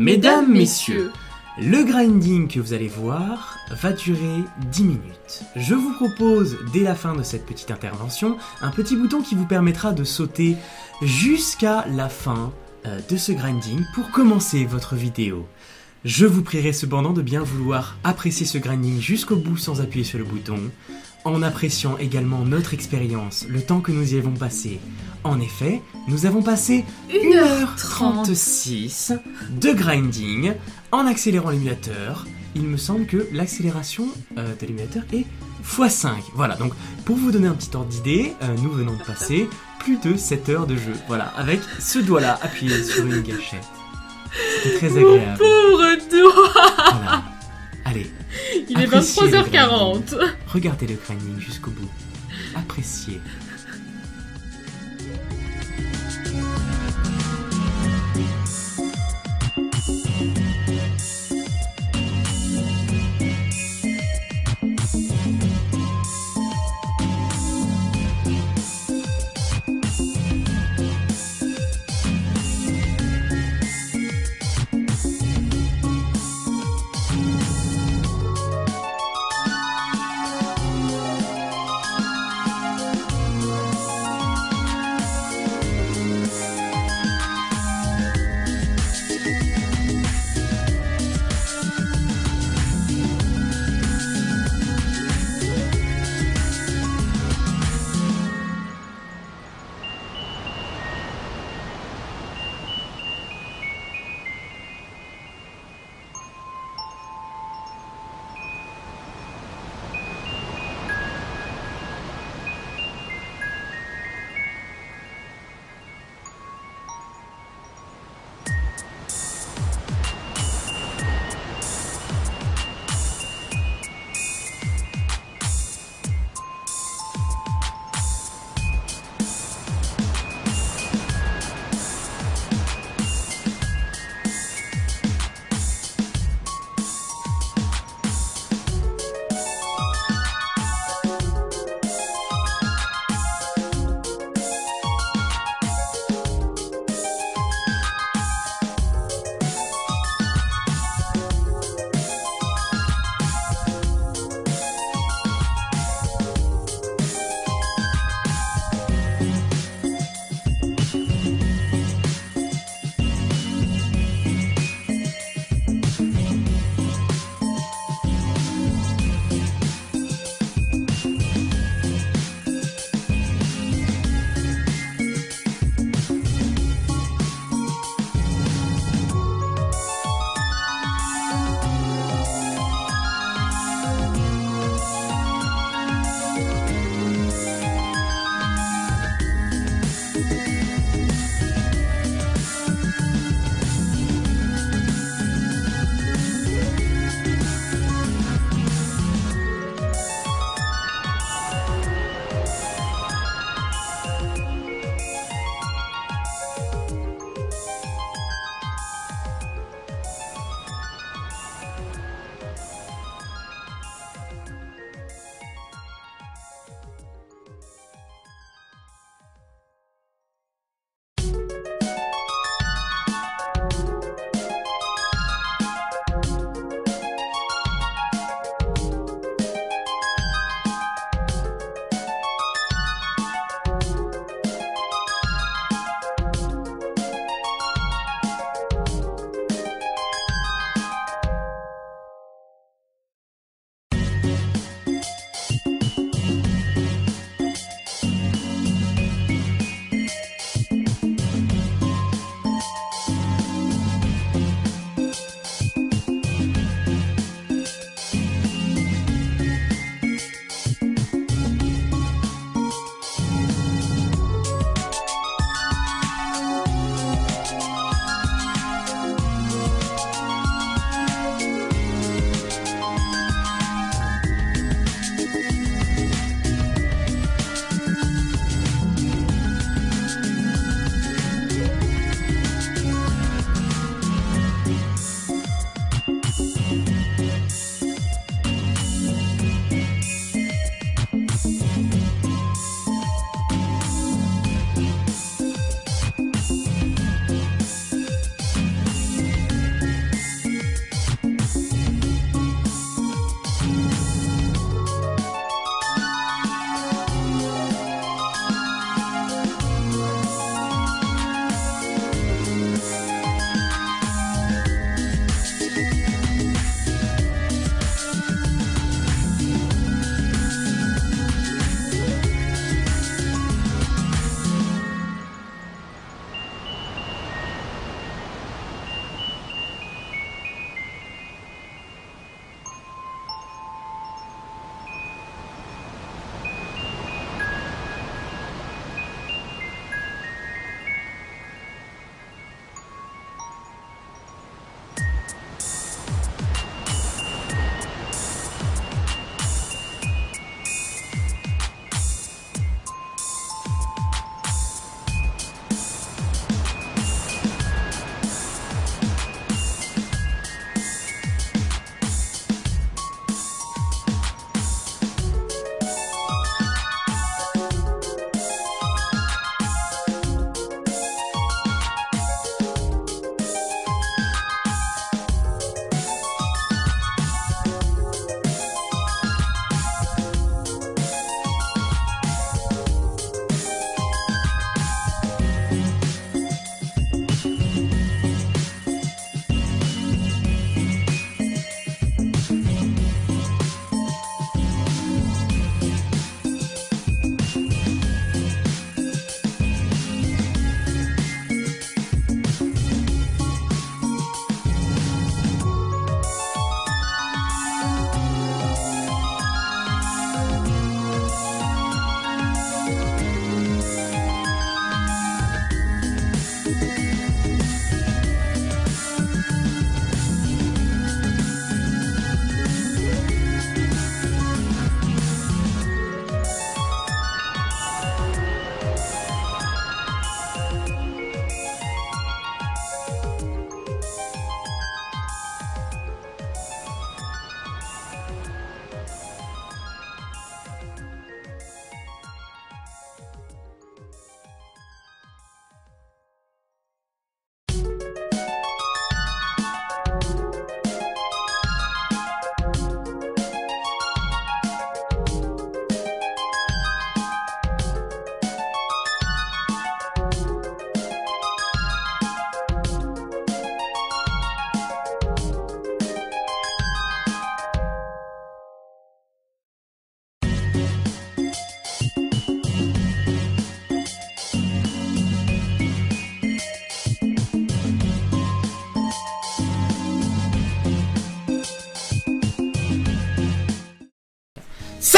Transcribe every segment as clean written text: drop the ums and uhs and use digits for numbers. Mesdames, Messieurs, le grinding que vous allez voir va durer 10 minutes. Je vous propose, dès la fin de cette petite intervention, un petit bouton qui vous permettra de sauter jusqu'à la fin de ce grinding pour commencer votre vidéo. Je vous prierai cependant de bien vouloir apprécier ce grinding jusqu'au bout sans appuyer sur le bouton, en appréciant également notre expérience, le temps que nous y avons passé. En effet, nous avons passé 1h36 de grinding en accélérant l'émulateur. Il me semble que l'accélération de l'émulateur est x5. Voilà, donc pour vous donner un petit ordre d'idée, nous venons de passer plus de 7 heures de jeu. Voilà, avec ce doigt-là appuyé sur une gâchette. C'était très agréable. Mon pauvre doigt. Voilà. Allez. Il est 23h40. Regardez le grinding jusqu'au bout. Appréciez.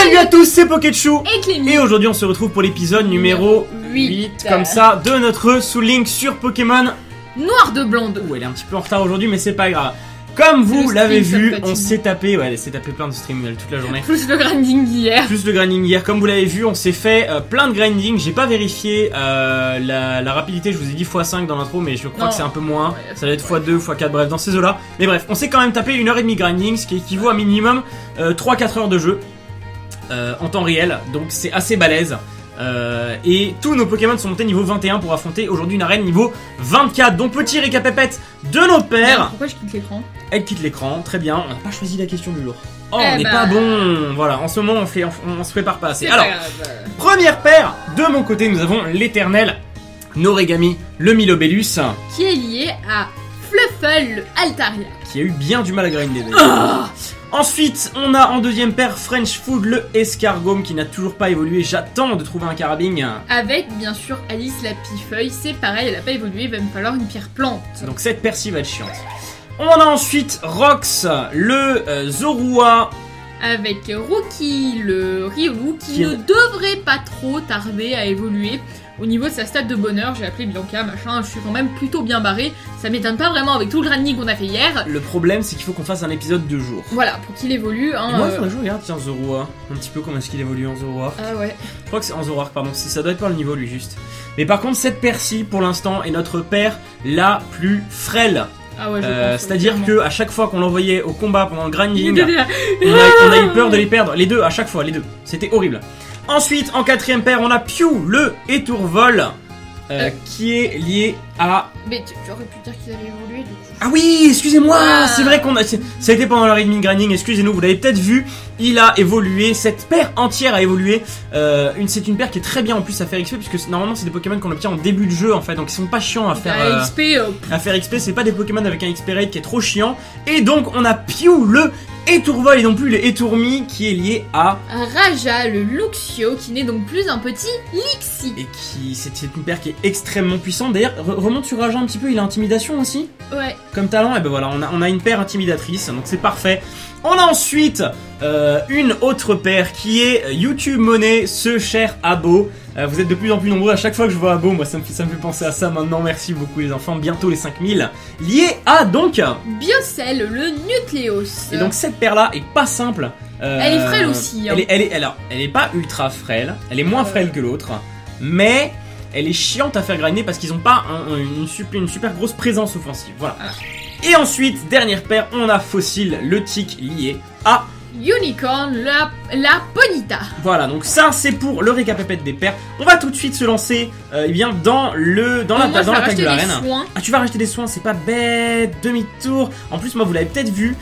Salut à tous, c'est Poketchu et Clémy. Et aujourd'hui on se retrouve pour l'épisode numéro 8 comme ça de notre SoulLink sur Pokémon Noir de Blonde. Elle est un petit peu en retard aujourd'hui mais c'est pas grave. Comme vous l'avez vu, on s'est tapé, plein de streams toute la journée. Plus le grinding hier. Comme vous l'avez vu, on s'est fait plein de grinding. J'ai pas vérifié la rapidité. Je vous ai dit x5 dans l'intro, mais je crois que c'est un peu moins. Ouais, ça va être x2, x4, bref, dans ces eaux-là. Mais bref, on s'est quand même tapé 1h30 grinding, ce qui équivaut à minimum 3-4 heures de jeu en temps réel. Donc c'est assez balèze. Et tous nos Pokémon sont montés niveau 21 pour affronter aujourd'hui une arène niveau 24. Donc petit récapépète de nos pères. Pourquoi je quitte l'écran? Elle quitte l'écran, très bien. On n'a pas choisi la question du jour. Oh, on n'est pas bon. Voilà, en ce moment on se prépare pas assez. Alors, première paire, de mon côté nous avons l'éternel Noregami, le Milobellus, qui est lié à Fluffal, Altaria, qui a eu bien du mal à grinder. Ensuite, on a en deuxième paire French Food, le Escargome, qui n'a toujours pas évolué. J'attends de trouver un carabing. Avec, bien sûr, Alice, la Piffeuille. C'est pareil, elle n'a pas évolué, il va me falloir une pierre plante. Donc cette paire va être chiante. On a ensuite Rox, le Zorua. Avec Rookie, le Riolu, qui ne devrait pas trop tarder à évoluer. Au niveau de sa stat de bonheur, j'ai appelé Bianca, machin, je suis quand même plutôt bien barré. Ça m'étonne pas vraiment avec tout le grinding qu'on a fait hier. Le problème, c'est qu'il faut qu'on fasse un épisode de jour. Voilà, pour qu'il évolue. Hein, moi, il faudrait que je regarde, tiens, Zorua. Un petit peu comment est-ce qu'il évolue en Zoroark. Ah ouais. Je crois que c'est en Zoroark, pardon. Ça doit être par le niveau, lui, juste. Mais par contre, cette paire-ci, pour l'instant, est notre paire la plus frêle. Ah ouais, c'est-à-dire que à chaque fois qu'on l'envoyait au combat pendant le grinding, on a eu peur de les perdre. Les deux, à chaque fois, les deux. C'était horrible. Ensuite, en quatrième paire, on a Pew, le Etourvol, qui est lié à... Mais tu aurais pu dire qu'il avait évolué, du coup. Ah oui, excusez-moi, c'est vrai qu'on a... Ça a été pendant la readme grinding, excusez-nous, vous l'avez peut-être vu, il a évolué, cette paire entière a évolué. C'est une paire qui est très bien en plus à faire XP, puisque normalement c'est des Pokémon qu'on obtient en début de jeu, en fait, donc ils sont pas chiants à faire XP. À faire XP, c'est pas des Pokémon avec un XP raid qui est trop chiant. Et donc, on a Pew, le... Etourvol et non plus le Etourmi, qui est lié à Raja, le Luxio, qui n'est donc plus un petit Lixi. Et qui, c'est une paire qui est extrêmement puissante. D'ailleurs, remonte sur Raja un petit peu, il a intimidation aussi. Ouais. Comme talent, et ben voilà, on a une paire intimidatrice, donc c'est parfait. On a ensuite une autre paire qui est YouTube Money, ce cher Abo. Vous êtes de plus en plus nombreux, à chaque fois que je vois Abo, moi ça me fait penser à ça maintenant, merci beaucoup les enfants, bientôt les 5000. Lié à donc... Biocell, le Nucleos. Et donc cette paire là est pas simple. Elle est frêle aussi. Hein. Elle est pas ultra frêle, elle est moins frêle que l'autre, mais elle est chiante à faire grinder parce qu'ils ont pas une super grosse présence offensive, voilà. Et ensuite, dernière paire, on a Fossile, le tic lié à... Unicorn, la Ponita. Voilà, donc ça c'est pour le récapépète des paires. On va tout de suite se lancer dans l'attaque de l'arène. Ah, tu vas racheter des soins, c'est pas bête, demi-tour. En plus, moi vous l'avez peut-être vu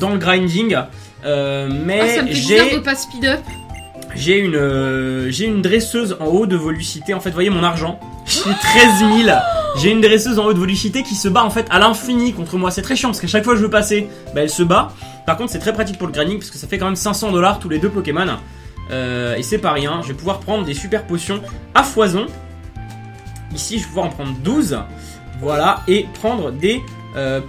dans le grinding, mais j'ai une dresseuse en haut de volucité. En fait, voyez mon argent, j'ai 13 000. J'ai une dresseuse en haut de volucité qui se bat en fait à l'infini contre moi. C'est très chiant parce qu'à chaque fois que je veux passer, bah, elle se bat. Par contre, c'est très pratique pour le grinding parce que ça fait quand même 500$ tous les deux Pokémon. Et c'est pas rien. Je vais pouvoir prendre des super potions à foison. Ici, je vais pouvoir en prendre 12. Voilà. Et prendre des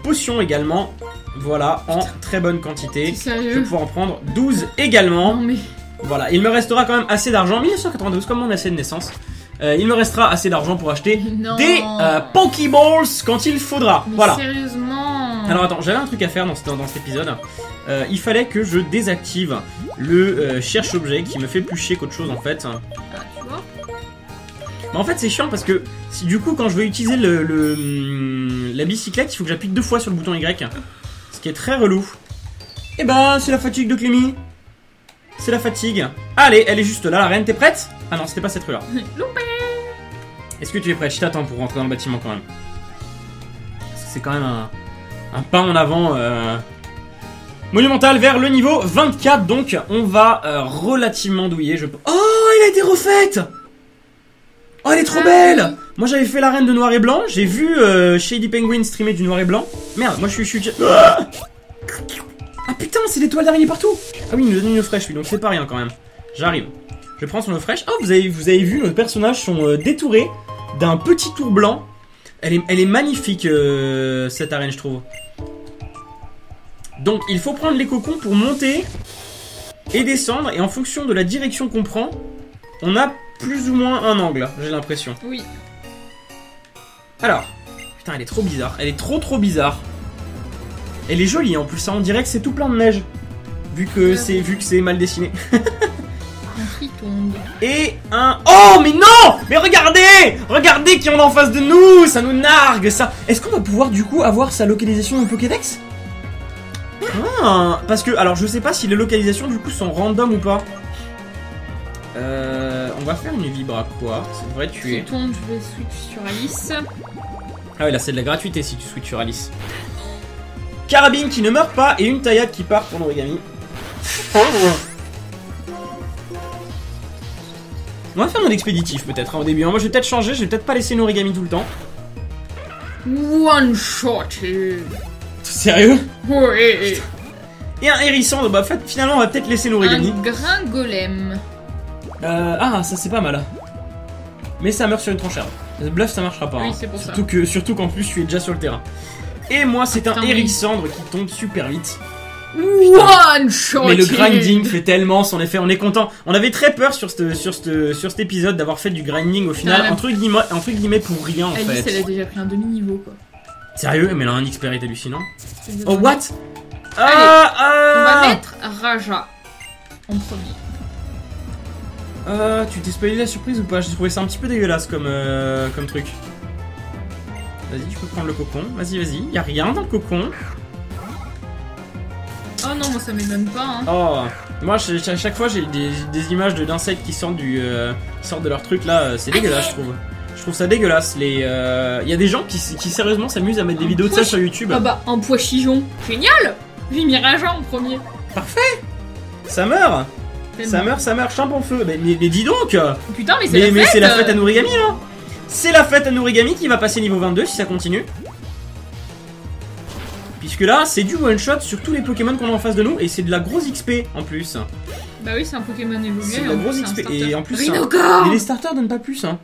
potions également. Voilà. En très bonne quantité. Je vais pouvoir en prendre 12 également. Non, mais... Voilà. Il me restera quand même assez d'argent. 1992, comme mon essai de naissance. Il me restera assez d'argent pour acheter des Pokéballs quand il faudra. Mais voilà. Sérieusement. Alors attends, j'avais un truc à faire dans cet épisode. Il fallait que je désactive le cherche-objet qui me fait plus chier qu'autre chose en fait. Tu vois. Mais en fait c'est chiant parce que si, du coup quand je veux utiliser la bicyclette, il faut que j'appuie 2 fois sur le bouton Y. Ce qui est très relou. Et bah c'est la fatigue de Clémy. C'est la fatigue. Allez, elle est juste là, la reine, t'es prête? Ah non, c'était pas cette rue-là. Loupé. Est-ce que tu es prête? Je t'attends pour rentrer dans le bâtiment quand même. Parce que c'est quand même un pas en avant monumental vers le niveau 24. Donc, on va relativement douiller. Oh, elle a été refaite! Oh, elle est trop belle! Moi, j'avais fait la reine de noir et blanc. J'ai vu Shady Penguin streamer du noir et blanc. Merde, moi, je suis... Ah, ah putain, c'est des toiles d'araignée partout! Ah oui, il nous donne une eau fraîche, lui, donc c'est pas rien quand même. J'arrive. Je prends son eau fraîche. Oh, vous avez vu, nos personnages sont détourés d'un petit tour blanc. Elle est magnifique, cette arène, je trouve. Donc, il faut prendre les cocons pour monter et descendre, et en fonction de la direction qu'on prend, on a plus ou moins un angle, j'ai l'impression. Oui. Alors, putain, elle est trop bizarre, elle est trop bizarre. Elle est jolie, en plus ça, on dirait que c'est tout plein de neige, vu que c'est mal dessiné. Et un... Oh mais non! Mais regardez! Regardez qui on est en face de nous! Ça nous nargue, ça! Est-ce qu'on va pouvoir du coup avoir sa localisation au Pokédex? Ah, parce que... Alors je sais pas si les localisations du coup sont random ou pas. On va faire une vibra quoi. Ça devrait tuer. Je tourne, je vais switch sur Alice. Ah oui, là c'est de la gratuité si tu switches sur Alice. Carabine qui ne meurt pas et une taillade qui part pour l'origami. On va faire un expéditif peut-être hein, au début. Moi je vais peut-être changer, je vais peut-être pas laisser Noregami tout le temps. One shot. Sérieux? Oui. Et un hérisson, bah finalement on va peut-être laisser Noregami. Un grain golem. Ah ça c'est pas mal. Mais ça meurt sur une tranche. Le bluff ça marchera pas. Oui, hein. C'est pour surtout ça. Que, surtout qu'en plus je suis déjà sur le terrain. Et moi c'est un hérissandre qui tombe super vite. One shot. Mais le grinding fait tellement son effet, on est content. On avait très peur sur cet épisode d'avoir fait du grinding au final, entre guillemets pour rien en fait. Elle a déjà pris un demi-niveau quoi. Sérieux? Mais elle a un XP hallucinant. Oh what? Allez, on va mettre Raja en premier. Tu t'es spoilé la surprise ou pas? J'ai trouvé ça un petit peu dégueulasse comme truc. Vas-y, tu peux prendre le cocon. Vas-y, vas-y. Y'a rien dans le cocon. Oh non, moi ça m'étonne pas. Hein. Oh, moi à chaque fois j'ai des images d'insectes qui sortent de leur truc là, c'est dégueulasse, je trouve. Je trouve ça dégueulasse. Il y a des gens qui sérieusement s'amusent à mettre des vidéos de ça sur YouTube. Ah bah, un pois chigeon. Génial. J'ai mis Raja en premier. Parfait. Ça meurt. Ça meurt, champ en feu. Mais dis donc. Putain, mais c'est la fête. Mais c'est la fête à Noregami là. C'est la fête à Noregami qui va passer niveau 22 si ça continue. Puisque là, c'est du one shot sur tous les Pokémon qu'on a en face de nous et c'est de la grosse XP en plus. Bah oui, c'est un Pokémon évolué. C'est de la grosse XP et en plus. Mais les starters donnent pas plus. Hein.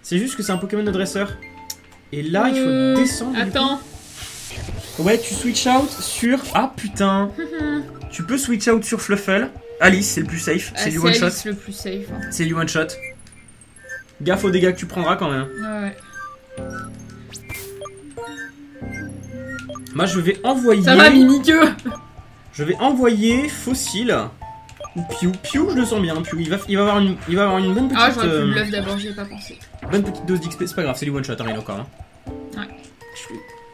C'est juste que c'est un Pokémon de dresseur. Et là, il faut descendre. Attends. Ouais, tu switch out sur. Ah putain. Tu peux switch out sur Fluffal. Alice, c'est le plus safe. C'est du one shot. C'est le plus safe. Hein. C'est du one shot. Gaffe aux dégâts que tu prendras quand même. Ouais. Moi je vais envoyer... Ça va Mimiqueux. Je vais envoyer Fossile ou Pew. Pew, je le sens bien, Pew. Il va avoir une bonne petite... Ah j'aurais pu le bluff d'abord, j'y ai pas pensé. Bonne petite dose d'XP, c'est pas grave, c'est du one shot, hein, il est encore. Hein. Ouais.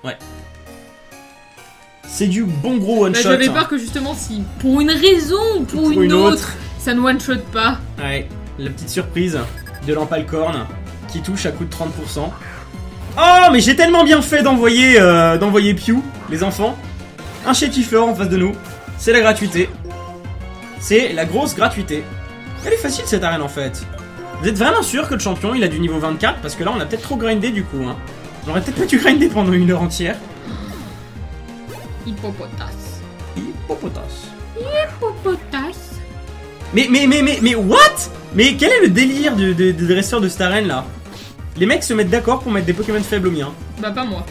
Ouais. C'est du bon gros one shot. J'avais peur que justement si pour une raison ou pour une autre, ça ne one shot pas. Ouais, la petite surprise de l'empalcorne qui touche à coup de 30%. Oh mais j'ai tellement bien fait d'envoyer Pew, les enfants. Un chétifleur en face de nous. C'est la gratuité. C'est la grosse gratuité. Elle est facile cette arène en fait. Vous êtes vraiment sûr que le champion il a du niveau 24? Parce que là on a peut-être trop grindé du coup hein. On aurait peut-être pas dû grinder pendant une heure entière. Hippopotas. Hippopotas. Hippopotas. Mais what? Mais quel est le délire des dresseurs de cette arène là? Les mecs se mettent d'accord pour mettre des Pokémon faibles aux miens. Bah pas moi.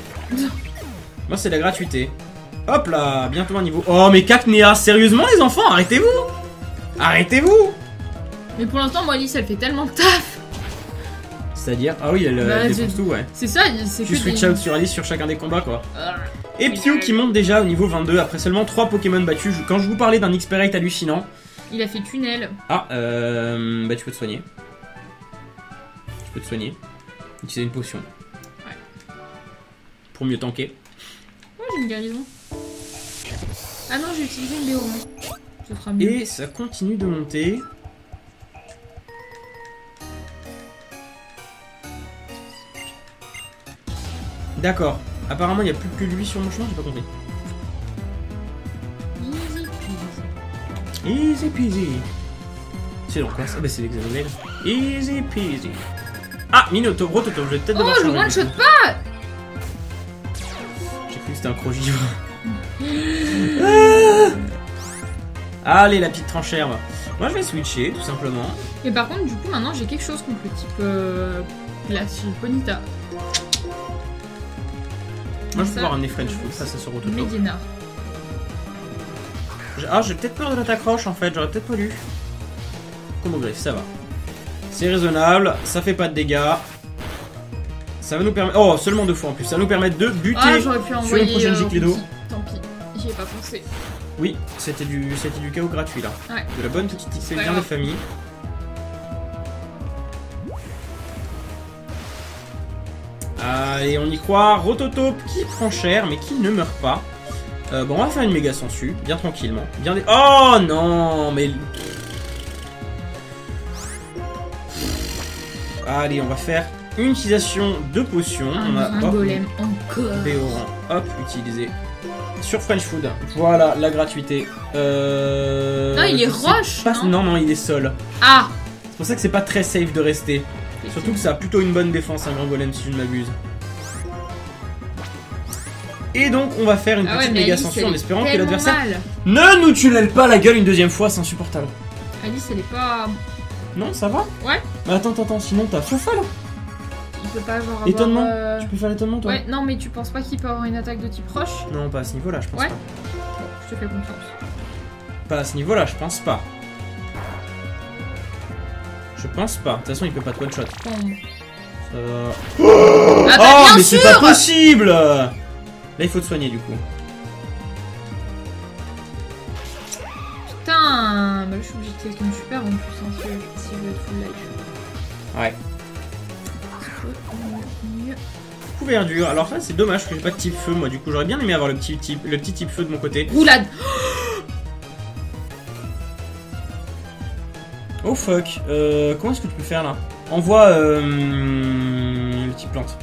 Moi c'est la gratuité. Hop là, bientôt un niveau. Oh mais Cacnea, sérieusement les enfants, arrêtez-vous. Arrêtez-vous. Mais pour l'instant, moi Alice elle fait tellement de taf. C'est-à-dire, ah oui, elle défonce tout, ouais. C'est ça, c'est tu switch out sur Alice sur chacun des combats quoi. Et Pew qui monte déjà au niveau 22 après seulement 3 Pokémon battus. Quand je vous parlais d'un XP rate hallucinant. Il a fait tunnel. Ah, bah tu peux te soigner. Tu peux te soigner. Utiliser une potion. Ouais. Pour mieux tanker. Ouais, j'ai une guérison. Ah non, j'ai utilisé une déo. Ça fera mieux. Et ça continue de monter. D'accord. Apparemment, il n'y a plus que lui sur mon chemin, j'ai pas compris. Easy peasy. Easy peasy. C'est donc quoi ça? Bah, c'est l'examen. Easy peasy. Ah, Minotaur, gros Toto, je vais peut-être devoir... Oh, je one shot pas. J'ai cru que c'était un crogivre. Allez, la petite tranchère. Moi, je vais switcher, tout simplement. Et par contre, du coup, maintenant, j'ai quelque chose contre le type... glacier, Ponita. Moi, je vais pouvoir ramener French Food, ça, c'est sur Rototo. Médina. Ah, j'ai peut-être peur de l'attaque roche en fait, j'aurais peut-être pas lu. Combo griffe, ça va. C'est raisonnable, ça fait pas de dégâts. Ça va nous permettre. Oh, seulement deux fois en plus, ça va nous permettre de buter sur une prochaine Giclédo. Tant pis, j'y ai pas pensé. Oui, c'était du chaos gratuit là. Ouais. De la bonne petite XP bien de famille. Allez, on y croit. Rototope qui prend cher mais qui ne meurt pas. Bon, on va faire une méga sangsue, bien tranquillement. Bien des... Oh non, mais... Allez, on va faire une utilisation de potion. Ah, on a un golem encore. Déodorant. Hop, utilisé. Sur French Food. Voilà, la gratuité. Non, il est roche. Non, il est sol. Ah. C'est pour ça que c'est pas très safe de rester. Surtout que ça a plutôt une bonne défense, un grand golem, si je ne m'abuse. Et donc on va faire une petite méga ascension en espérant que l'adversaire ne nous tunnelle pas la gueule une deuxième fois, c'est insupportable. Alice elle est pas... Non ça va. Ouais. Mais attends, sinon t'as Fluffal. Il peut pas avoir... Étonnement Tu peux faire l'étonnement toi. Ouais, non mais tu penses pas qu'il peut avoir une attaque de type roche? Non pas à ce niveau là je pense pas. Bon, je te fais confiance. Pas à ce niveau là je pense pas. Je pense pas, de toute façon il peut pas te one shot. Ah bah bien sûr. Mais c'est pas possible. Là, il faut te soigner, du coup. Putain, bah, je suis obligée de quelqu'un de super en plus, hein, si je veux être full life. Ouais. Couverture. Alors ça, c'est dommage que j'ai pas de type feu, moi. Du coup, j'aurais bien aimé avoir le petit type feu de mon côté. Roulade. Oh fuck. Comment est-ce que tu peux faire là? Envoie le type plante.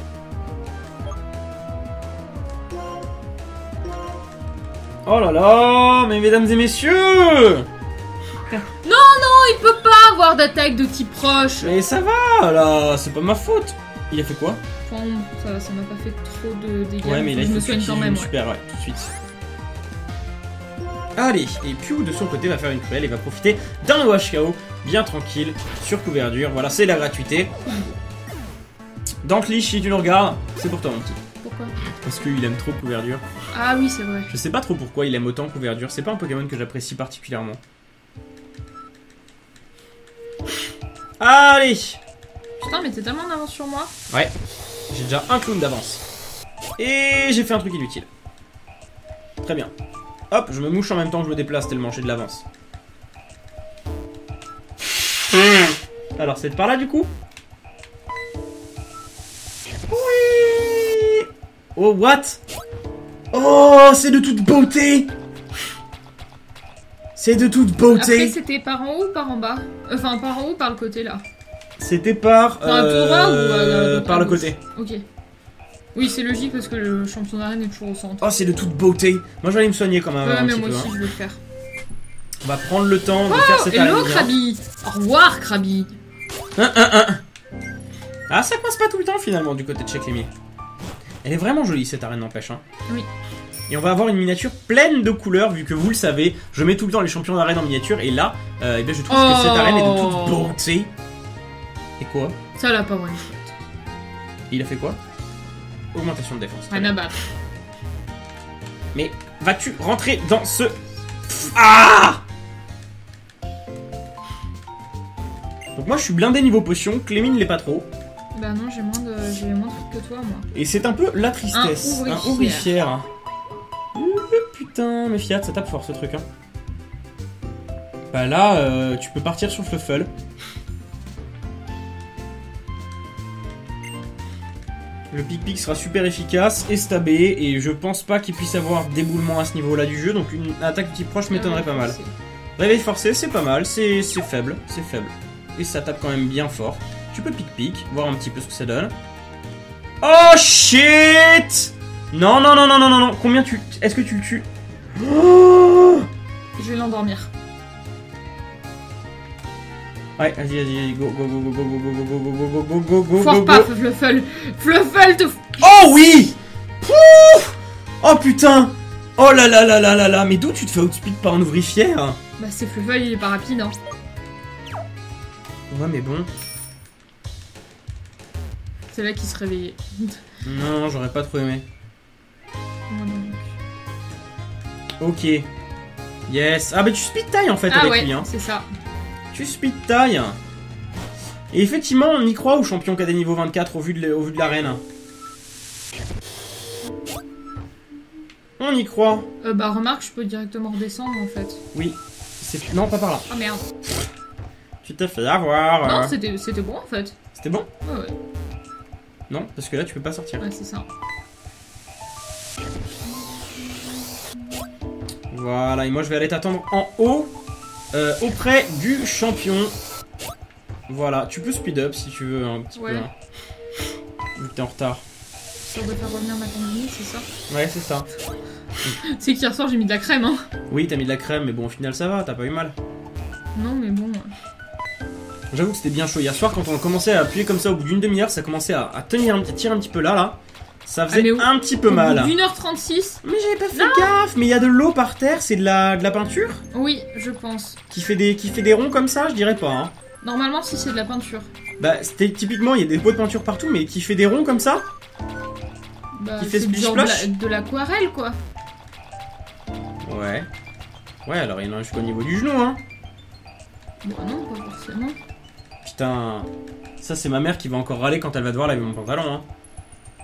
Oh là là, mais mesdames et messieurs! Non, il peut pas avoir d'attaque de type proche! Mais ça va, là, c'est pas ma faute! Il a fait quoi? Enfin, ça m'a pas fait trop de dégâts. Ouais, mais là, il me soigne quand même. Super, ouais, tout de suite. Allez, et Pew de son côté va faire une cruelle et va profiter d'un wash KO bien tranquille sur couverture. Voilà, c'est la gratuité. Dans le Lixi, tu nous regardes, c'est pour toi, mon petit. Pourquoi? Parce qu'il aime trop Couverture. Ah oui, c'est vrai. Je sais pas trop pourquoi il aime autant Couverture. C'est pas un Pokémon que j'apprécie particulièrement. Allez! Putain, mais t'es tellement en avance sur moi. Ouais, j'ai déjà un clown d'avance. Et j'ai fait un truc inutile. Très bien. Hop, je me mouche en même temps que je me déplace tellement j'ai de l'avance. Alors, c'est par là du coup? Oh, what? Oh, c'est de toute beauté! C'est de toute beauté! Après, c'était par en haut ou par en bas? Enfin, par en haut ou par le côté, là? C'était par... Enfin, par le côté. Ok. Oui, c'est logique, parce que le championnat est toujours au centre. Oh, c'est de toute beauté! Moi, je vais aller me soigner, quand même. Ouais, mais moi aussi, je veux le faire. On va prendre le temps de faire cette attaque. Oh, hello, Krabi! Au revoir, Krabi! Ah, ça passe pas tout le temps, finalement, du côté de chez Clémy. Elle est vraiment jolie cette arène n'empêche. Hein. Oui. Et on va avoir une miniature pleine de couleurs vu que vous le savez, je mets tout le temps les champions d'arène en miniature et là, eh bien, je trouve que cette arène est de toute beauté. Et quoi? Ça l'a pas one shot. Il a fait quoi? Augmentation de défense. Rien à battre. Mais vas-tu rentrer dans ce... Ah! Donc moi je suis blindé niveau potion, Clémy ne l'est pas trop. Bah non, j'ai moins de trucs que toi, moi. Et c'est un peu la tristesse, un ouvrifière. Putain, mais Fiat, ça tape fort ce truc. Hein. Bah là, tu peux partir sur Fluffal. Le pic-pic sera super efficace, estabé, et je pense pas qu'il puisse avoir d'éboulement à ce niveau-là du jeu, donc une attaque type proche m'étonnerait pas mal. Réveil forcé, c'est pas mal, c'est faible, c'est faible. Et ça tape quand même bien fort. Tu peux pic-pic, voir un petit peu ce que ça donne. Oh shit! Non. Combien tu... Est-ce que tu le tues? Oh, je vais l'endormir. Ouais, vas-y, go. Foire pas, Fluffal. Fluffal de... Oh oui! Pouf! Oh putain! Oh là. Mais d'où tu te fais outspeed par un ouvrifière? Bah c'est Fluffal, il est pas rapide, hein. Ouais, mais bon... C'est là qu'il se réveillait. Non, j'aurais pas trop aimé. Ok. Yes. Ah, mais tu speed taille en fait avec lui. Hein. C'est ça. Tu speed taille. Et effectivement, on y croit au champion qui a des niveaux 24 au vu de l'arène. On y croit. Bah, remarque, je peux directement redescendre en fait. Oui. Non, pas par là. Oh merde. Tu t'es fait avoir. Non, c'était bon en fait. C'était bon? Ouais, ouais. Non, parce que là, tu peux pas sortir. Ouais, c'est ça. Voilà, et moi je vais aller t'attendre en haut, auprès du champion. Voilà, tu peux speed up si tu veux un petit peu. Hein. Vu que t'es en retard. Ça doit faire revenir ma combine, c'est ça? Ouais, c'est ça. C'est qu'hier soir j'ai mis de la crème, hein. Oui, t'as mis de la crème, mais bon, au final ça va, t'as pas eu mal. Non, mais bon. J'avoue que c'était bien chaud hier soir quand on commençait à appuyer comme ça au bout d'une demi-heure, ça commençait à tenir un petit tir un petit peu là. Ça faisait un petit peu mal. 1h36. Mais j'avais pas fait gaffe. Mais il y a de l'eau par terre, c'est de la peinture? Oui, je pense. Qui fait des ronds comme ça, je dirais pas. Hein. Normalement, si c'est de la peinture. Bah, c'était typiquement, il y a des pots de peinture partout, mais qui fait des ronds comme ça? Bah, qui fait splish splash de l'aquarelle, quoi. Ouais. Ouais, alors il en a jusqu'au niveau du genou, hein. Bah non, pas forcément. Putain. Ça, c'est ma mère qui va encore râler quand elle va devoir laver mon pantalon, hein.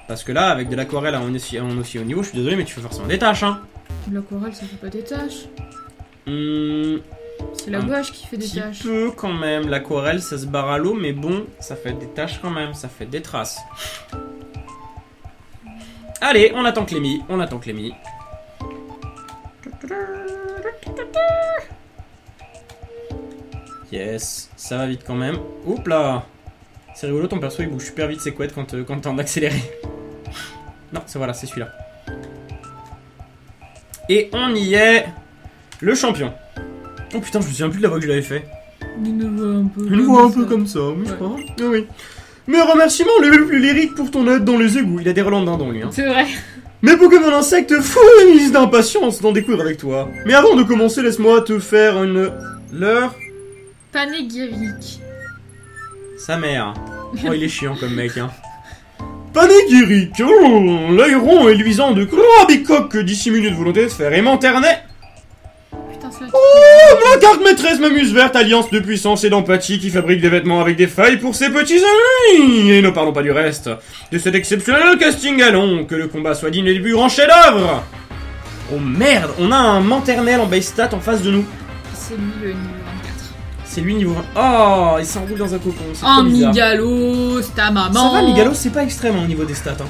Parce que là, avec de l'aquarelle on est aussi au niveau, je suis désolé, mais tu fais forcément des tâches, hein. De l'aquarelle, ça fait pas des tâches. C'est la gouache qui fait des tâches. Un peu quand même, l'aquarelle, ça se barre à l'eau, mais bon, ça fait des tâches quand même, ça fait des traces. Allez, on attend Clémy, on attend Clémy. Yes, ça va vite quand même. Oups là. C'est rigolo, ton perso il bouge super vite ses couettes quand t'es en accéléré. Non, c'est voilà, c'est celui-là. Et on y est. Le champion. Oh putain, je me souviens plus de la voix que je l'avais fait. Une voix un peu comme ça, oui, je crois. Oui, oui. Mes remerciements les plus lyriques pour ton aide dans les égouts. Il a des Rolandins dans lui. Hein. C'est vrai. Mes Pokémon insectes fournissent d'impatience d'en découdre avec toi. Mais avant de commencer, laisse-moi te faire une... leur... panégyrique. Sa mère. Oh, il est chiant comme mec, hein. Panégyrique, oh, l'œil rond et luisant de Krabicoque dissimulé de volonté de faire émanterner. Putain, c'est... Oh, ma carte maîtresse, ma muse verte, alliance de puissance et d'empathie qui fabrique des vêtements avec des failles pour ses petits amis. Et ne parlons pas du reste. De cet exceptionnel casting allons, que le combat soit digne et début en chef-d'œuvre. Oh merde, on a un maternel en base stat en face de nous. C'est lui le niveau. C'est lui niveau 20. Oh, il s'enroule dans un cocon. Oh, Migalos, ta maman. Ça va, Migalos, c'est pas extrême au niveau des stats. Hein.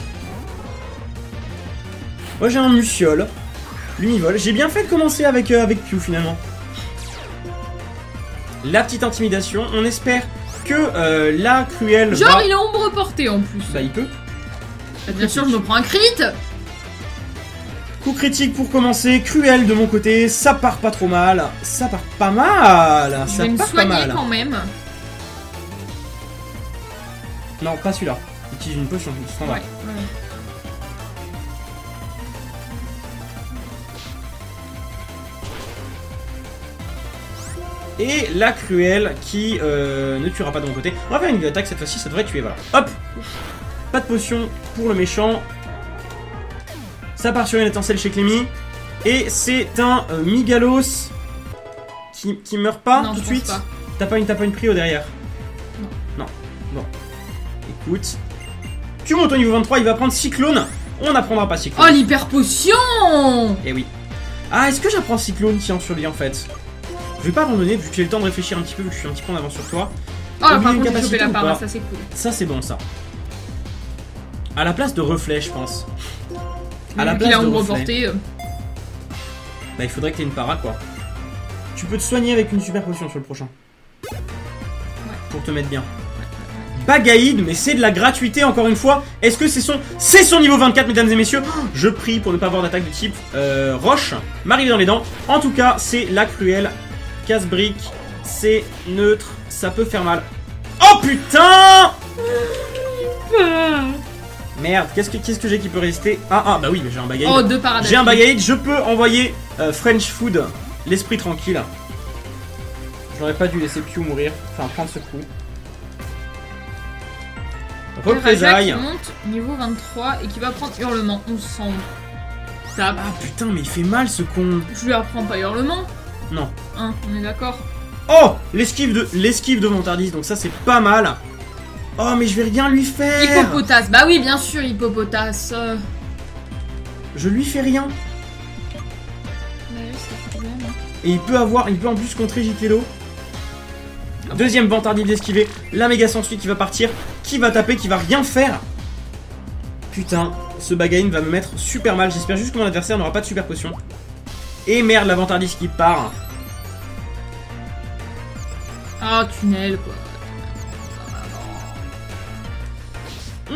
Moi, j'ai un Luciole. L'univol. J'ai bien fait de commencer avec Pew, finalement. La petite intimidation. On espère que la cruelle... Genre, il a ombre portée, en plus. Bah, il peut. Bah, bien sûr, je me prends un crit. Coup critique pour commencer, cruel de mon côté, ça part pas trop mal, ça part pas mal, ça part pas mal. Je vais me soigner quand même. Non, pas celui-là. Utilise une potion standard. Ouais, ouais. Et la cruelle qui ne tuera pas de mon côté. On va faire une attaque cette fois-ci, ça devrait tuer. Voilà. Hop. Pas de potion pour le méchant. Ça part sur une étincelle chez Clémy. Et c'est un Migalos qui meurt pas tout de suite. T'as pas une prio derrière? Non. Non. Bon. Écoute. Tu montes au niveau 23, il va prendre Cyclone. On n'apprendra pas Cyclone. Oh, l'hyper potion! Eh oui. Ah, est-ce que j'apprends Cyclone tibrion sur lui en fait? Je vais pas abandonner vu que j'ai le temps de réfléchir un petit peu, vu que je suis un petit peu en avance sur toi. Oh, par contre, j'ai chopé la part, ça c'est cool. Ça c'est bon ça. À la place de reflet, je pense. À la place de reflet. Bah, il faudrait que t'aies une para quoi. Tu peux te soigner avec une super potion sur le prochain. Ouais. Pour te mettre bien. Baggaïd, mais c'est de la gratuité encore une fois. Est-ce que c'est son... C'est son niveau 24, mesdames et messieurs. Je prie pour ne pas avoir d'attaque de type roche. M'arriver dans les dents. En tout cas, c'est la cruelle. Casse-brique. C'est neutre. Ça peut faire mal. Oh putain! Merde, qu'est-ce que j'ai qui peut résister? Ah, bah oui, mais j'ai un Baggaïd. Oh, deux paradis. J'ai un Baggaïd, je peux envoyer French Food, l'esprit tranquille. J'aurais pas dû laisser Pew mourir, enfin prendre ce coup. Représailles. Raja qui monte niveau 23 et qui va prendre Hurlement, on semble. Ah putain, mais il fait mal ce con. Je lui apprends pas Hurlement. Non. 1, on est d'accord. Oh, l'esquive de Montardise, donc ça c'est pas mal. Oh, mais je vais rien lui faire. Hippopotas, bah oui, bien sûr, Hippopotas. Je lui fais rien. Bah oui, c'est le problème. Et il peut avoir, il peut en plus contrer Gitello. Deuxième Montardise d'esquiver, la méga sensuelle qui va partir, qui va taper, qui va rien faire. Putain, ce Baggaïd va me mettre super mal. J'espère juste que mon adversaire n'aura pas de super potion. Et merde, la Montardise qui part. Ah, tunnel quoi.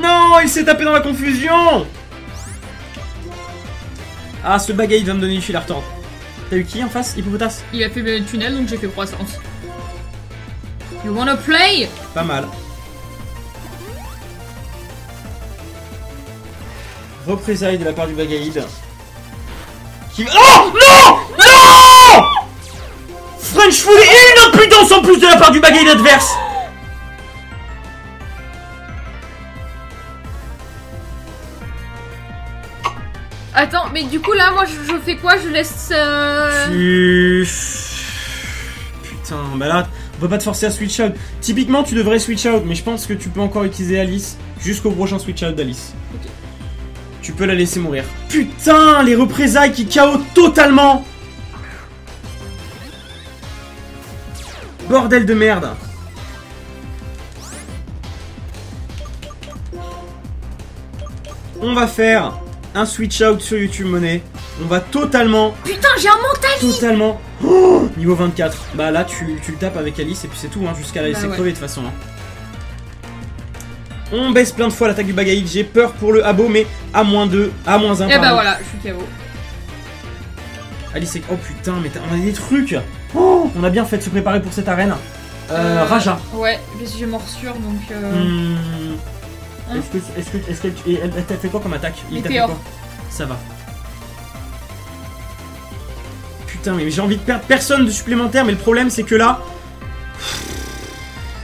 Non, il s'est tapé dans la confusion. Ah, ce Baggaïd va me donner du fil à retordre. T'as eu qui en face, Hippopotas? Il a fait le tunnel, donc j'ai fait croissance. You wanna play? Pas mal. Représailles de la part du Baggaïd. Qui... Oh non, non, French Food et une impudence en plus de la part du Baggaïd adverse. Attends, mais du coup là, moi je fais quoi? Je laisse... Putain, bah là, on peut pas te forcer à switch out. Typiquement, tu devrais switch out, mais je pense que tu peux encore utiliser Alice jusqu'au prochain switch out d'Alice. Ok. Tu peux la laisser mourir. Putain, les représailles qui KO totalement. Bordel de merde. On va faire un switch out sur YouTube Money. On va totalement... Putain, j'ai un Montali. Totalement. Oh, niveau 24. Bah là, tu le tapes avec Alice et puis c'est tout, hein, jusqu'à la laisser crever de toute façon. Hein. On baisse plein de fois l'attaque du Baggaïd, j'ai peur pour le Abo, mais à moins 2, à moins 1. Et bah voilà, je suis KO. Alice est... Oh putain, mais on a des trucs. Oh, on a bien fait de se préparer pour cette arène. Raja. Ouais, parce que j'ai morsure, donc... Est-ce qu'elle t'a fait quoi comme attaque? Il t'a fait quoi? Ça va. Putain, mais j'ai envie de perdre personne de supplémentaire, mais le problème c'est que là...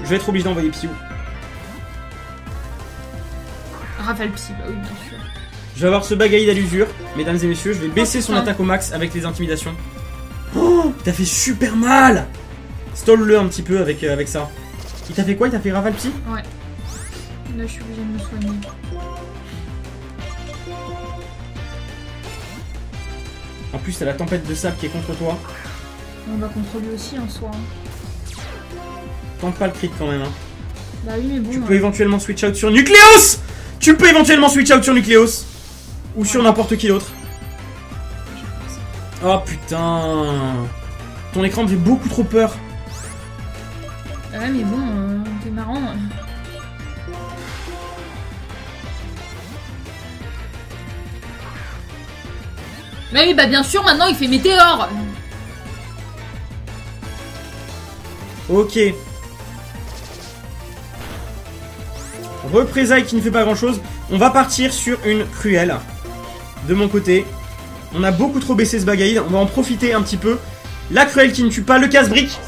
Je vais être obligé d'envoyer Pew. Rafale Psy, bah oui, bien sûr. Je vais avoir ce Baggaïd à l'usure, mesdames et messieurs. Je vais baisser son attaque au max avec les intimidations. Oh, t'as fait super mal. Stole-le un petit peu avec ça. Il t'a fait quoi? Il t'a fait Rafale Psy? Ouais. Là, je suis obligée de me soigner. En plus, t'as la tempête de sable qui est contre toi. On va contre lui aussi en soi. Tente pas le crit quand même. Hein. Bah oui, mais bon. Tu peux éventuellement switch out sur Nucleos. Tu peux éventuellement switch out sur Nucleos ou sur n'importe qui d'autre. Oh putain, ton écran me fait beaucoup trop peur. Ouais mais bon, t'es marrant. Mais oui bah bien sûr, maintenant il fait météore. Ok. Représailles qui ne fait pas grand chose. On va partir sur une cruelle. De mon côté, on a beaucoup trop baissé ce Baggaïd. On va en profiter un petit peu. La cruelle qui ne tue pas, le casse-brique.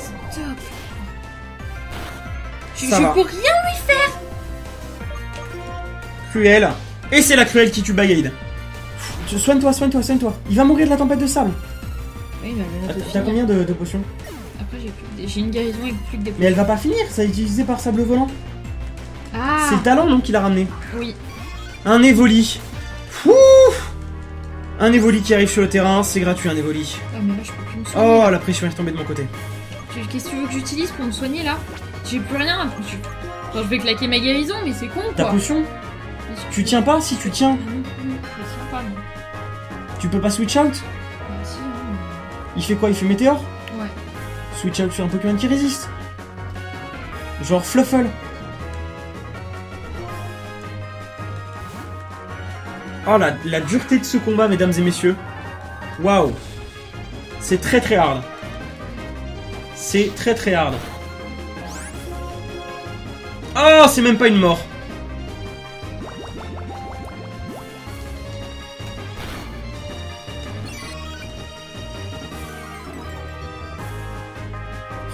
Je peux rien lui faire. Cruelle. Et c'est la cruelle qui tue Baggaïd. Soigne-toi, soigne-toi, soigne-toi. Il va mourir de la tempête de sable. Oui, mais t'as combien de potions? Après, j'ai une guérison avec plus que des potions. Mais elle va pas finir, ça est utilisé par sable volant. Ah. C'est le talent non qu'il a ramené. Oui. Un Evoli. Ouh, un Evoli qui arrive sur le terrain, c'est gratuit un Evoli. Oh, mais là, je peux plus me soigner, la pression est tombée de mon côté. Qu'est-ce que tu veux que j'utilise pour me soigner là? J'ai plus rien. Enfin, je vais claquer ma guérison, mais c'est con quoi. Ta potion. Tu tiens pas? Si tu tiens. Non, mais... Tu peux pas switch out? Bah, si, oui. Il fait quoi? Il fait météore? Ouais. Switch out sur un Pokémon qui résiste. Genre Fluffal. Oh la dureté de ce combat, mesdames et messieurs. Waouh. C'est très très hard. C'est très très hard. Oh, c'est même pas une mort.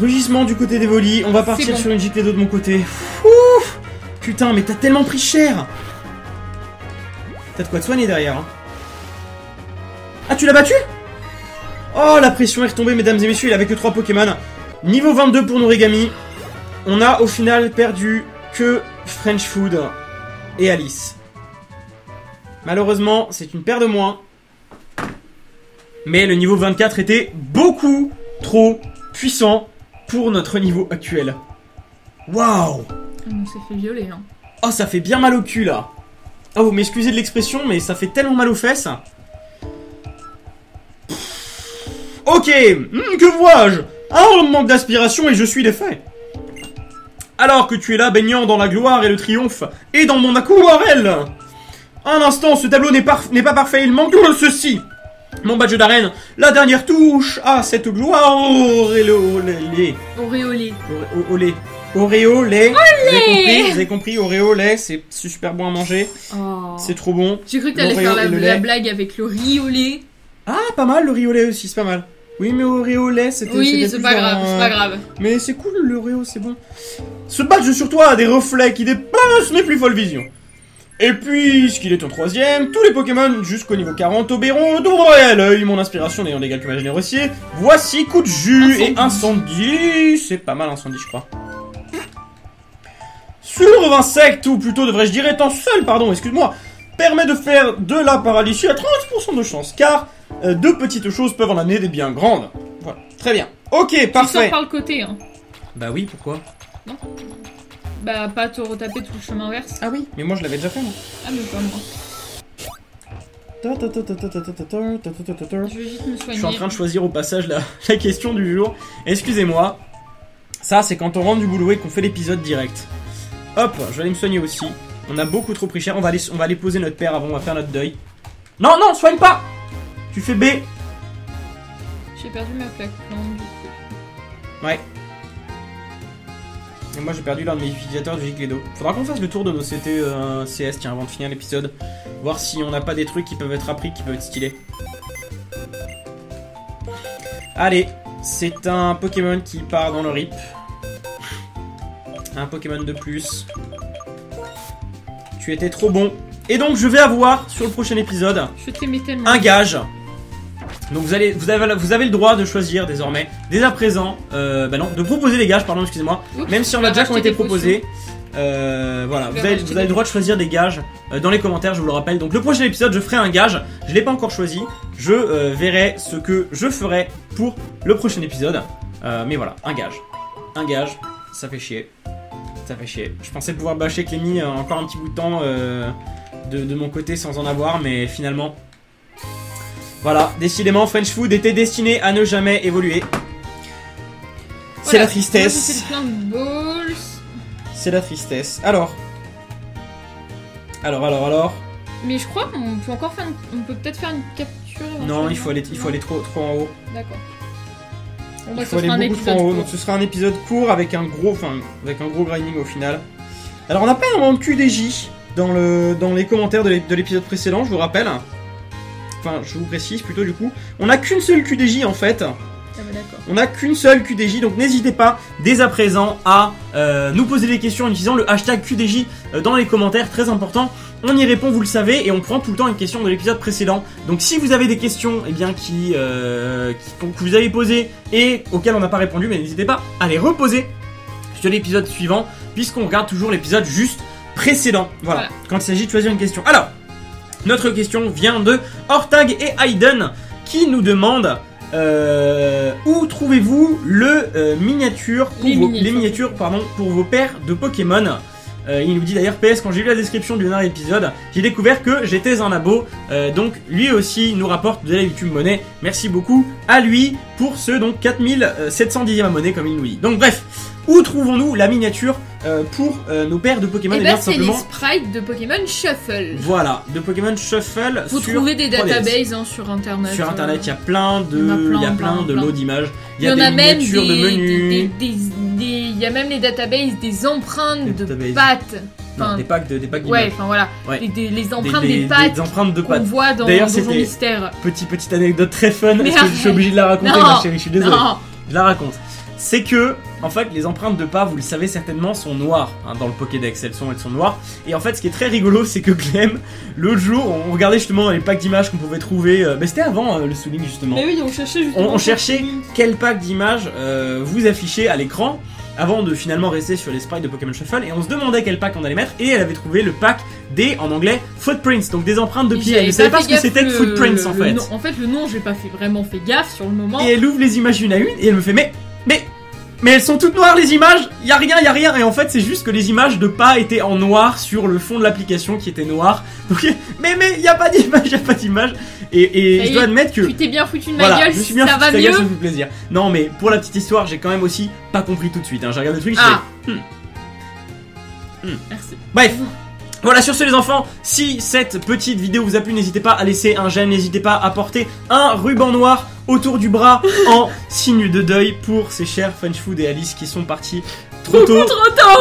Rugissement du côté des volis. On va partir sur une giclée d'eau de mon côté. Ouf. Putain, mais t'as tellement pris cher. T'as de quoi te soigner derrière. Hein. Ah, tu l'as battu? Oh, la pression est retombée, mesdames et messieurs. Il avait que 3 Pokémon. Niveau 22 pour Noregami. On a au final perdu que French Food et Alice. Malheureusement, c'est une paire de moins. Mais le niveau 24 était beaucoup trop puissant pour notre niveau actuel. Waouh! On s'est fait violer, hein. Oh, ça fait bien mal au cul, là. Oh, vous m'excusez de l'expression, mais ça fait tellement mal aux fesses. Pff, ok, que vois-je? Un manque d'aspiration et je suis défait. Alors que tu es là, baignant dans la gloire et le triomphe, et dans mon aquarelle. Un instant, ce tableau n'est pas parfait, il manque ceci. Mon badge d'arène, la dernière touche à cette gloire. Auréolé. Auréolé. Auréolé. Auréolé. Vous avez compris, auréolé, c'est super bon à manger. Oh. C'est trop bon. J'ai cru que t'allais faire la blague avec le riolé. Ah, pas mal le riolé aussi, c'est pas mal. Oui, mais auréolé, c'était... Oui, c'est pas grave, c'est pas grave. Mais c'est cool, le réo, c'est bon. Ce badge sur toi a des reflets qui dépassent mes plus folles visions. Et puisqu'il est en troisième, tous les Pokémon jusqu'au niveau 40 obéiront à l'œil, mon inspiration n'ayant dégâts que ma générosité. Voici coup de jus incendie. Et incendie, c'est pas mal incendie je crois. Sur insecte, ou plutôt devrais-je dire étincelle, pardon, excuse-moi, permet de faire de la paralysie à 30% de chance, car de petites choses peuvent en amener des bien grandes. Voilà, très bien. Ok, parfait. Tu sors par le côté, hein. Bah oui, pourquoi? Non. Bah, pas te retaper tout le chemin inverse. Ah oui, mais moi je l'avais déjà fait, moi. Ah, mais pas moi. Je vais juste me soigner. Je suis en train de choisir au passage la question du jour. Excusez-moi. Ça, c'est quand on rentre du boulot et qu'on fait l'épisode direct. Hop, je vais aller me soigner aussi. On a beaucoup trop pris cher. On va aller poser notre père avant, on va faire notre deuil. Non, non, soigne pas. Tu fais B. J'ai perdu ma plaque. Ouais. Et moi j'ai perdu l'un de mes utilisateurs du Giclédo. Faudra qu'on fasse le tour de nos CT CS tiens avant de finir l'épisode. Voir si on n'a pas des trucs qui peuvent être appris, qui peuvent être stylés. Allez, c'est un Pokémon qui part dans le rip. Un Pokémon de plus. Tu étais trop bon. Et donc je vais avoir sur le prochain épisode un gage. Donc vous avez le droit de choisir désormais, dès à présent, bah non, de proposer les gages, pardon, excusez-moi, même si on a déjà qui ont été proposés, voilà, vous avez le droit de choisir des gages dans les commentaires, je vous le rappelle. Donc le prochain épisode, je ferai un gage, je ne l'ai pas encore choisi, je verrai ce que je ferai pour le prochain épisode, mais voilà, un gage, ça fait chier, ça fait chier. Je pensais pouvoir bâcher Clémy encore un petit bout de temps de mon côté sans en avoir, mais finalement... Voilà, décidément, French Food était destiné à ne jamais évoluer. C'est voilà, la tristesse. C'est la tristesse. Alors. Mais je crois qu'on peut encore faire, on peut peut-être faire une capture. Non, il faut aller trop en haut. D'accord. Bon, bah, il faut aller beaucoup trop en haut. Court. Donc ce sera un épisode court avec un gros grinding au final. Alors on n'a pas un QDJ dans les commentaires de l'épisode précédent, je vous rappelle. Enfin, je vous précise plutôt du coup, on n'a qu'une seule QDJ en fait. Ah bah d'accord. On n'a qu'une seule QDJ, donc n'hésitez pas dès à présent à nous poser des questions en utilisant le hashtag QDJ dans les commentaires, très important. On y répond, vous le savez, et on prend tout le temps une question de l'épisode précédent. Donc si vous avez des questions eh bien, que vous avez posées et auxquelles on n'a pas répondu, mais n'hésitez pas à les reposer sur l'épisode suivant, puisqu'on regarde toujours l'épisode juste précédent. Voilà, quand il s'agit de choisir une question. Alors, notre question vient de Hortag et Hayden qui nous demandent où trouvez-vous les miniatures pour vos paires de Pokémon. Il nous dit d'ailleurs PS, quand j'ai lu la description du dernier épisode, j'ai découvert que j'étais un abo. Donc lui aussi nous rapporte de la YouTube Money. Merci beaucoup à lui pour ce donc 4710e abonné comme il nous dit. Donc bref, où trouvons-nous la miniature pour nos paires de Pokémon? Et bien simplement les sprites de Pokémon Shuffle. Voilà, de Pokémon Shuffle. Vous trouvez des databases hein, sur internet. Sur internet, il y a plein de lots d'images. Il y a même des menus. Il y a même les databases des empreintes de pattes. Enfin, non, des packs d'images. Ouais, enfin voilà. Ouais. Les empreintes des pattes. Des empreintes de pattes. On voit dans Donjon Mystère. Petite anecdote très fun. Parce que je suis obligé de la raconter, ma chérie. Je suis désolé. Je la raconte. c'est que, en fait, les empreintes de pas, vous le savez certainement, sont noires, hein, dans le Pokédex, elles sont noires. Et en fait, ce qui est très rigolo, c'est que Clem, l'autre jour, on regardait justement les packs d'images qu'on pouvait trouver, mais c'était avant le SoulLink justement. Mais oui, on cherchait justement. On cherchait quel pack d'images vous affichez à l'écran, avant de finalement rester sur les sprites de Pokémon Shuffle, et on se demandait quel pack on allait mettre, et elle avait trouvé le pack des, en anglais, footprints, donc des empreintes de pieds. Elle ne savait pas ce que c'était que footprints en fait. En fait, le nom, j'ai pas fait vraiment fait gaffe sur le moment. Et elle ouvre les images une à une, et elle me fait mais elles sont toutes noires les images, y a rien, et en fait c'est juste que les images de pas étaient en noir sur le fond de l'application qui était noir. Donc mais y a pas d'image. Et je dois admettre que tu t'es bien foutu de ma gueule, je suis bien ça foutu, va mieux. Ça fait plaisir. Non mais pour la petite histoire, j'ai quand même aussi pas compris tout de suite. Hein. J'ai regardé le truc, Merci. Bref. Voilà, sur ce les enfants, si cette petite vidéo vous a plu, n'hésitez pas à laisser un j'aime, n'hésitez pas à porter un ruban noir autour du bras en signe de deuil pour ces chers French Food et Alice qui sont partis trop tôt.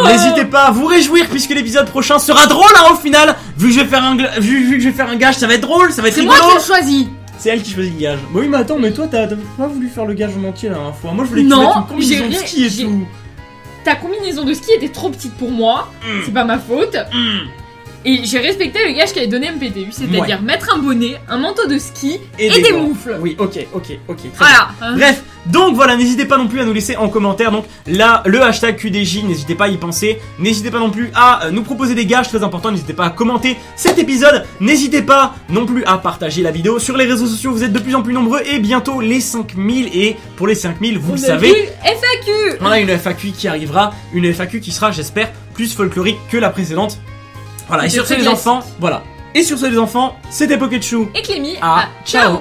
N'hésitez pas à vous réjouir puisque l'épisode prochain sera drôle hein, au final. Vu que je vais faire un gage, ça va être drôle, ça va être rigolo. C'est moi qui l'ai choisi. C'est elle qui choisit le gage. Bah oui mais attends, mais toi t'as pas voulu faire le gage en entier la dernière fois. Moi je voulais que tu mettes une combinaison de ski et tout. Ta combinaison de ski était trop petite pour moi, c'est pas ma faute. Et j'ai respecté le gage qu'avait donné MPTU, c'est-à-dire mettre un bonnet, un manteau de ski et des moufles. Oui, ok. Voilà. Bref, donc voilà, n'hésitez pas non plus à nous laisser en commentaire donc là le hashtag QDJ, n'hésitez pas à y penser. N'hésitez pas non plus à nous proposer des gages très importants, n'hésitez pas à commenter cet épisode. N'hésitez pas non plus à partager la vidéo sur les réseaux sociaux, vous êtes de plus en plus nombreux et bientôt les 5000 et pour les 5000, vous le savez, FAQ. On a une FAQ qui arrivera, une FAQ qui sera, j'espère, plus folklorique que la précédente. Voilà, et sur ce les enfants, c'était Poketchu et Clémy. Ah, ciao.